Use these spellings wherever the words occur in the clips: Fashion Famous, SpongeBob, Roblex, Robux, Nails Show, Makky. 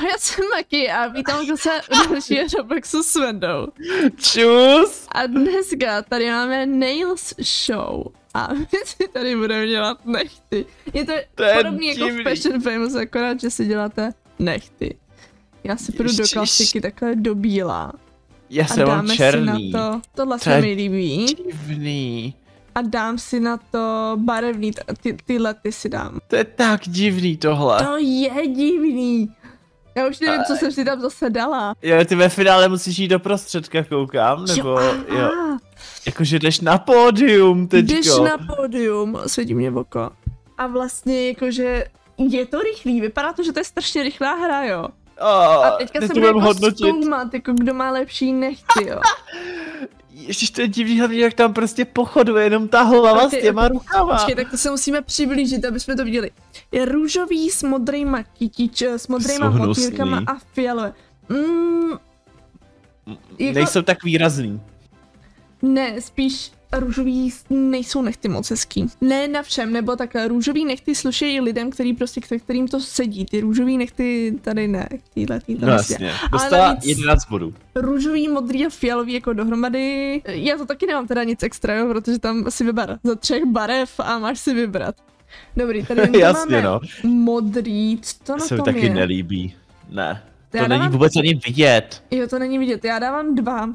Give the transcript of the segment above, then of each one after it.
Ahoj, já jsem Maki a vítám zase u dalšího Roblexu s Vendou. Čus! A dneska tady máme Nails Show a my si tady budeme dělat nechty. Je to podobný jako v Fashion Famous, akorát, že si děláte nechty. Já si půjdu do klasiky takhle do bílá. Já se mám černý. Na to, tohle se mi líbí. Divný. A dám si na to barevný, tyhle ty si dám. To je tak divný tohle. To je divný. Já už nevím, co jsem si tam zase dala. Jo, ty ve finále musíš jít do prostředka, koukám, nebo jo. Jakože jdeš na pódium teďko. Jdeš na pódium, světí mě v oko. A vlastně jakože je to rychlý, vypadá to, že to je strašně rychlá hra, jo. A teďka se budeme jako zkoumat, jako kdo má lepší nechty, jo. Ježiš, to je divný, hlavně jak tam prostě pochoduje jenom ta hlava s těma rukama. Počkej, tak to se musíme přiblížit, aby jsme to viděli. Je růžový s modrýma motýlkama a fialové. Jako... Nejsou tak výrazný. Ne, spíš růžový nejsou nechty moc hezký. Ne na všem, nebo takhle, růžový nechty slušejí lidem, který prostě, kterým to sedí. Ty růžový nechty tady ne, týhle no jasně, dostala 11 bodů. Růžový, modrý a fialový jako dohromady. Já to taky nemám teda nic extra, jo, protože tam si vyber za 3 barev a máš si vybrat. Dobrý, tady jasně, máme modrý, co na tom je? Se mi taky nelíbí, ne. To není vůbec ani vidět. Jo, to není vidět, já dávám 2.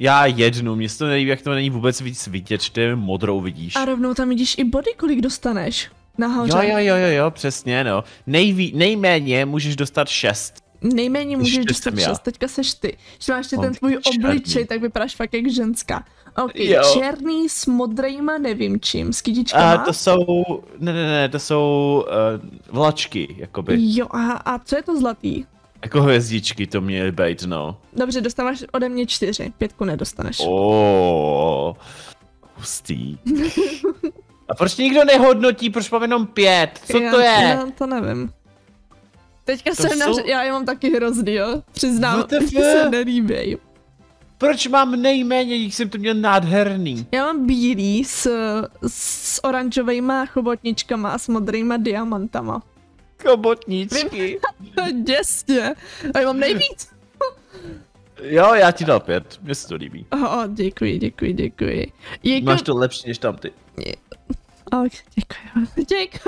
Já jednu, mně se to nelíbí, jak to není vůbec víc vidět, že ty modrou vidíš. A rovnou tam vidíš i body, kolik dostaneš nahoře. Jo, přesně, no. Nejméně můžeš dostat 6. Nejméně můžeš dostat 6, teďka seš ty. Když máš ten tvůj obličej, tak vypadáš fakt jak ženská. Ok, černý s modrejma nevím čím, s kytičkama. A to jsou, ne, to jsou vlačky, jakoby. Jo, aha, a co je to zlatý? Jako hvězdičky to měly být, no. Dobře, dostáváš ode mě 4, 5 nedostaneš. Ooooooh, hustý. A proč nikdo nehodnotí, proč mám jenom 5? Co to je? Já to nevím. Teďka to jsem já je mám taky hrozný, jo? Přiznám, že se nelíbí. Proč mám nejméně, když jsem to měl nádherný? Já mám bílý s oranžovejma chobotničkama a s modrýma diamantama. Kobotničky. Děsně. A já mám nejvíc. Jo, já ti dal 5. Mně se to líbí. Děkuji. Máš to lepší než tam ty. Děkuji.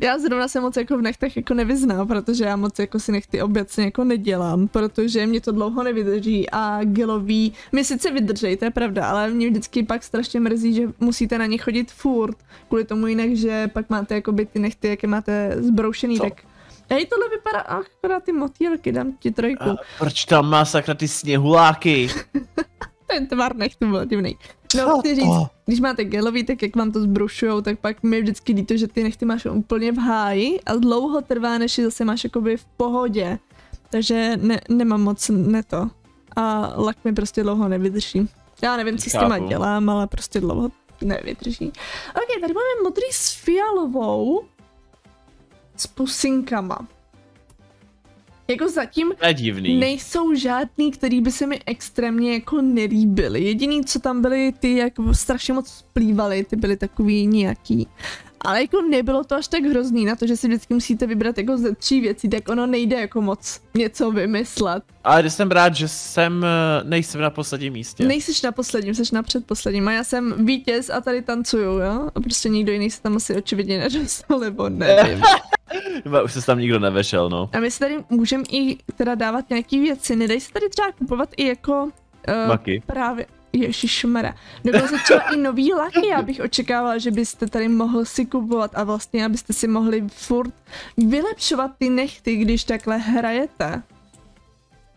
Já zrovna se moc jako v nechtech jako nevyznám, protože já moc jako si nechty obecně jako nedělám, protože mě to dlouho nevydrží a gelový mě sice vydrží, to je pravda, ale mě vždycky pak strašně mrzí, že musíte na ně chodit furt, kvůli tomu jinak, že pak máte jakoby ty nechty, jaké máte zbroušený, tak... Hej, tohle vypadá, akorát ty motýlky, dám ti 3. A proč tam má sakra ty sněhuláky? Ten tvar nechtů byl divný. No, chci říct, když máte gelový, tak jak vám to zbrušujou, tak pak mi vždycky líto, že ty nechty máš úplně v háji a dlouho trvá, než je zase máš jakoby v pohodě. Takže nemám moc to. A lak mi prostě dlouho nevydrží. Já nevím, co s těma dělám, ale prostě dlouho nevydrží. Ok, tady máme modrý s fialovou. S pusinkama. Jako zatím nejsou žádný, který by se mi extrémně jako nelíbily. Jediný, co tam byly, ty jak strašně moc splývaly, ty byly takový nějaký. Ale jako nebylo to až tak hrozný na to, že si vždycky musíte vybrat jako ze 3 věcí, tak ono nejde jako moc něco vymyslet. Ale jsem rád, že nejsem na posledním místě. Nejsiš na posledním, jsi na předposledním a já jsem vítěz a tady tancuju, jo? A prostě nikdo jiný se tam asi očividně nedostal, nebo nevím. Už se tam nikdo nevešel, no. A my si tady můžeme i teda dávat nějaký věci, nedej se tady třeba kupovat i jako... Maky. Právě. Ježišmara. Dokonce třeba i nový laky, já bych očekávala, že byste tady mohl si kupovat a vlastně abyste si mohli furt vylepšovat ty nechty, když takhle hrajete.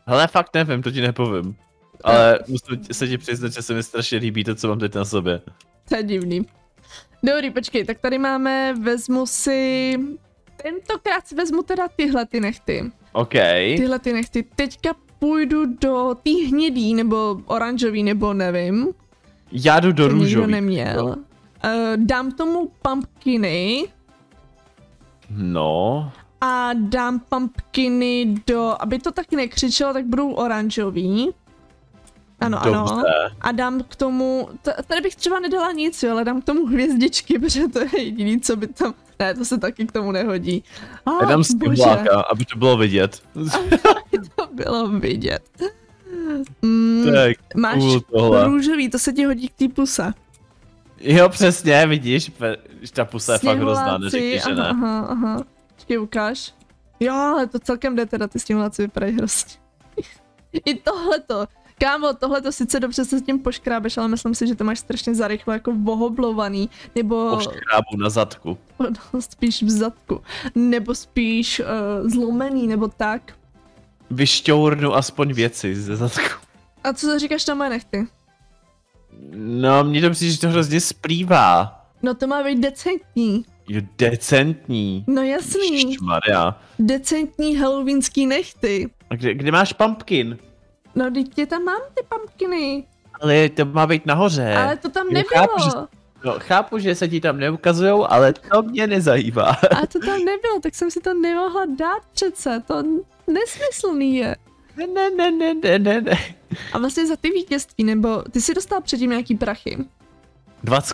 Hele, fakt nevím, to ti nepovím. Ale musím se ti přiznat, že se mi strašně líbí to, co mám teď na sobě. To je divný. Dobrý, počkej, tak tady máme, vezmu si... Tentokrát si vezmu teda tyhle ty nechty. OK. Tyhle ty nechty. Teďka půjdu do té hnědý, nebo oranžový, nebo nevím. Já jdu do růžový. Nikdo neměl. Dám tomu pumpkiny. No. A dám pumpkiny do... Aby to taky nekřičelo, tak budou oranžový. Ano, dobře. Ano. A dám k tomu... Tady bych třeba nedala nic, jo, ale dám k tomu hvězdičky, protože to je jediné, co by tam... Ne, to se taky k tomu nehodí. Já dám světláka, aby to bylo vidět. Aby to bylo vidět. Tak, máš tohle. Růžový, to se ti hodí k té puse. Jo, přesně, vidíš, ta pusa je fakt hrozná, neříkej, že ne. Aha, aha, počkej, ukáž. Jo, ale to celkem jde teda, ty stimulaci vypadají hrozně. I tohleto. Kámo, tohleto sice dobře se s tím poškrábeš, ale myslím si, že to máš strašně zarychlo jako vohoblovaný, nebo... Poškrábu na zadku. No, spíš v zadku. Nebo spíš zlomený, nebo tak. Vyšťournu aspoň věci ze zadku. A co říkáš na moje nechty? No, mně to přijde, že to hrozně splývá. No to má být decentní. Jo, decentní. No jasný. Ježišmarja. Decentní halloweenský nechty. A kde máš pumpkin? No, teď tam mám ty pumpkiny. Ale to má být nahoře. Ale to tam nebylo. Chápu, že se ti tam neukazujou, ale to mě nezajímá. A to tam nebylo, tak jsem si to nemohla dát přece, to nesmyslný je. Ne. A vlastně za ty vítězství, nebo ty jsi dostal předtím nějaký prachy? 20.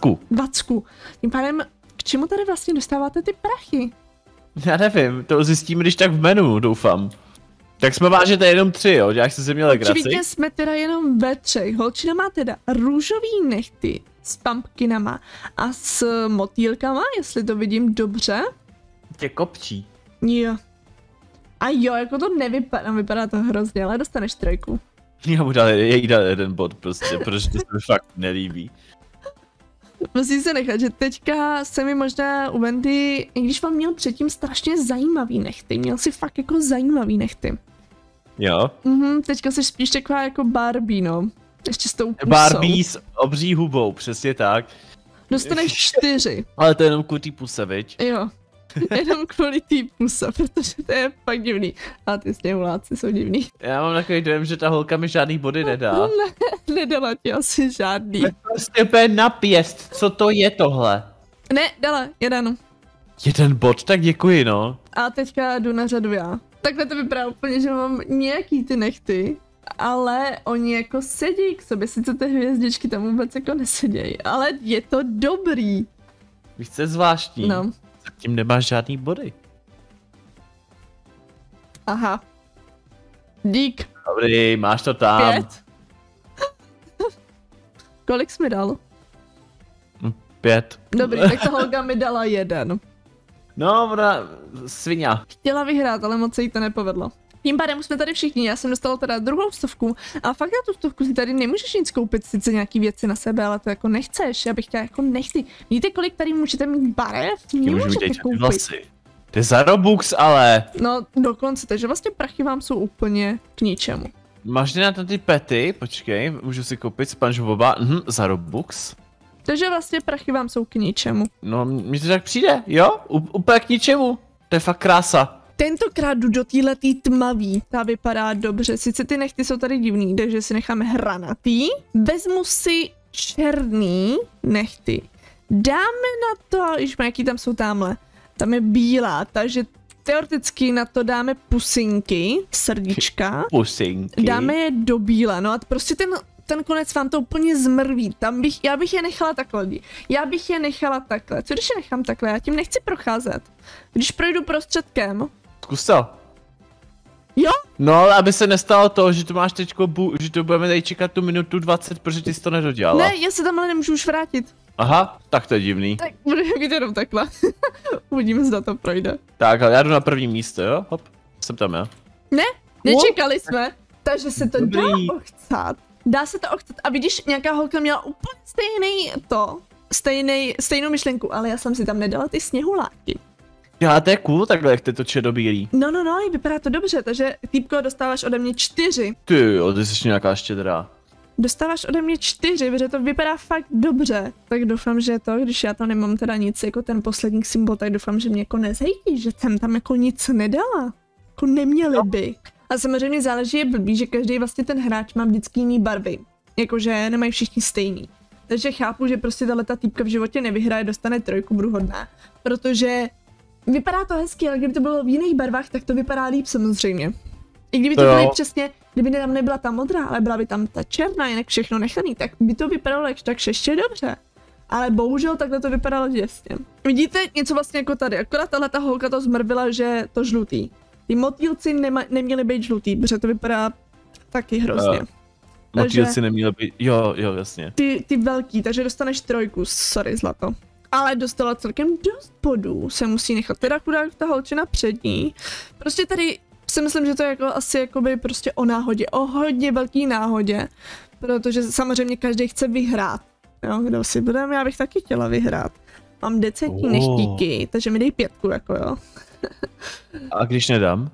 Tím pádem, k čemu tady vlastně dostáváte ty prachy? Já nevím, to zjistím, když tak v menu, doufám. Tak jsme vážete jenom 3, jo, já jsem si měl legraci. Určitě jsme teda jenom ve 3. Holčina má teda růžový nechty s pumpkinama a s motýlkama, jestli to vidím dobře. Tě kopčí. Jo. A jo, jako to nevypadá, vypadá to hrozně, ale dostaneš 3. Já mu dal, jej dal 1 bod prostě, protože to se mi fakt nelíbí. Musím se nechat, že teďka se mi možná u Wendy, i když vám měl předtím strašně zajímavý nechty, měl si fakt jako zajímavý nechty. Jo. Teďka jsi spíš taková jako Barbie, no. Ještě s tou pusou. Barbie s obří hubou, přesně tak. Dostaneš 4. Ale to je jenom kvůli tý puse, viď? Jo. Jenom kvůli tý puse, protože to je fakt divný. A ty sněhuláci jsou divný. Já mám takový dojem, že ta holka mi žádný body nedá. Ne, nedala ti asi žádný. Prostě to je napěst, co to je tohle? Ne, dala, 1. 1 bod, tak děkuji, no. A teďka jdu na řadu já. Takhle to vypadá úplně, že mám nějaký ty nechty, ale oni jako sedí k sobě, sice ty hvězdičky tam vůbec jako nesedějí, ale je to dobrý. Víš, co je zvláštní? No. Zatím nemáš žádný body. Aha. Dík. Dobrý, máš to tam. 5. Kolik jsi mi dal? 5. Dobrý, tak ta holka mi dala 1. No, ona svině. Chtěla vyhrát, ale moc se jí to nepovedlo. Tím pádem jsme tady všichni, já jsem dostala teda 2 stovku a fakt na tu 100 si tady nemůžeš nic koupit, sice nějaký věci na sebe, ale to jako nechceš, já bych chtěla jako nechci. Víte, kolik tady můžete mít barev? Nemůžete koupit. To je za Robux, ale... No, dokonce, takže vlastně prachy vám jsou úplně k ničemu. Máš na ty pety, počkej, můžu si koupit SpongeBoba, za Robux. Takže vlastně prachy vám jsou k ničemu. No, mně to tak přijde, jo? Úplně k ničemu. To je fakt krása. Tentokrát jdu do téhletý tmavý, ta vypadá dobře, sice ty nechty jsou tady divný, takže si necháme hranatý. Vezmu si černý nechty. Dáme na to, již jaký tam jsou tamhle. Tam je bílá, takže teoreticky na to dáme pusinky, srdíčka. Pusinky. Dáme je do bíla, no a prostě ten konec vám to úplně zmrví, tam bych, já bych je nechala takhle, co když je nechám takhle, já tím nechci procházet, když projdu prostředkem. Zkus to. Jo? No, ale aby se nestalo to, že to máš teďko, že to budeme tady čekat tu minutu 20, protože ty jsi to nedodělala. Ne, já se tamhle nemůžu už vrátit. Aha, tak to je divný. Tak budeme být jenom takhle, uvidíme, zda to projde. Tak, ale já jdu na první místo, jo? Hop, jsem tam já. Ne, nečekali jsme, takže se to dá ochcát. Dá se to ochcat a vidíš, nějaká holka měla úplně stejnou myšlenku, ale já jsem si tam nedala ty sněhuláky. Já, to je cool takhle, jak ty to černobílý. No, vypadá to dobře, takže týpko, dostáváš ode mě 4. Ty jo, ty jsi nějaká štědrá. Dostáváš ode mě 4, protože to vypadá fakt dobře. Tak doufám, že to, když já tam nemám teda nic jako ten poslední symbol, tak doufám, že mě jako nezhejtíš, že jsem tam jako nic nedala. Jako neměli by. A samozřejmě záleží, je blbý, že každý vlastně ten hráč má vždycky jiný barvy. Jakože nemají všichni stejný. Takže chápu, že prostě ta týpka v životě nevyhraje, dostane 3, budu hodná. Protože vypadá to hezky, ale kdyby to bylo v jiných barvách, tak to vypadá líp samozřejmě. I kdyby to bylo přesně, kdyby tam nebyla ta modrá, ale byla by tam ta černá, jinak všechno nechaný, tak by to vypadalo jakž tak ještě dobře. ale bohužel takhle to vypadalo děsně. Vidíte něco vlastně jako tady, akorát tahleta holka to zmrvila, že to žlutý. Ty motýlci neměly být žlutý, protože to vypadá taky hrozně. Motýlci neměly být, jo, jasně. Ty velký, takže dostaneš 3, sorry zlato. Ale dostala celkem dost bodů, se musí nechat teda chudák ta holčina přední. Prostě tady si myslím, že to je jako asi jakoby prostě o náhodě, o hodně velký náhodě. Protože samozřejmě každý chce vyhrát, jo, kdo si budeme, já bych taky chtěla vyhrát. Mám decentní neštíky, takže mi dej 5, jako jo. A když nedám?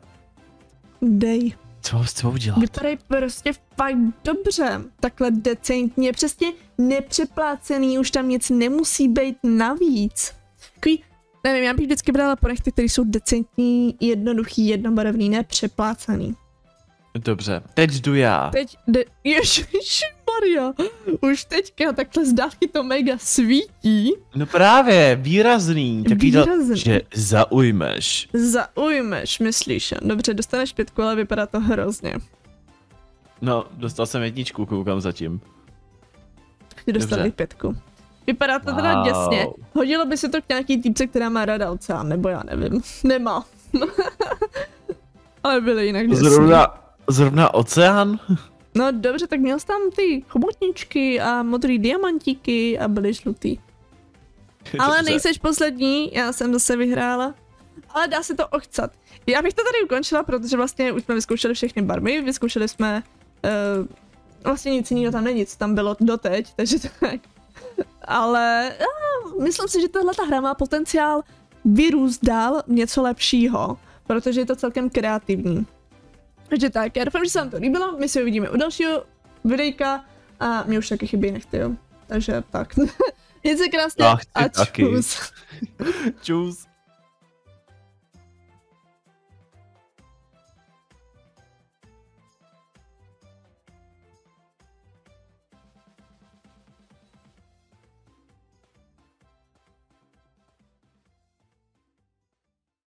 Dej. Co s tebou dělat? Vypadej prostě fakt dobře, takhle decentně, přesně nepřeplácený, už tam nic nemusí být navíc. Takový, nevím, já bych vždycky brala projekty, které jsou decentní, jednoduchý, jednobarevný, nepřeplácený. Dobře, teď jdu já. Ježišmarja, už teďka takhle z dálky to mega svítí. No právě, výrazný. Výrazný. Že zaujmeš. Zaujmeš, myslíš. Dobře, dostaneš 5, ale vypadá to hrozně. No, dostal jsem 1, koukám zatím. Ty dostali 5. Vypadá to teda děsně. Hodilo by se to k nějaký týpce, která má ráda oceán, nebo já nevím. Nemá. Ale byly jinak děsný. Zrovna oceán? No dobře, tak měl jsi tam ty chobotničky a modrý diamantíky a byly žlutý. Ale nejseš poslední, já jsem zase vyhrála. Ale dá se to ochcat. Já bych to tady ukončila, protože vlastně už jsme vyzkoušeli všechny barvy, vyzkoušeli jsme... vlastně nic jiného tam není, co tam bylo doteď, takže tak. Ale myslím si, že tahle hra má potenciál vyrůst dál něco lepšího. Protože je to celkem kreativní. Takže tak, já doufám, že se vám to líbilo, my se uvidíme u dalšího videjka a mě už taky chybí nechty, jo. Takže tak. Mějte se krásně a čus. Čus.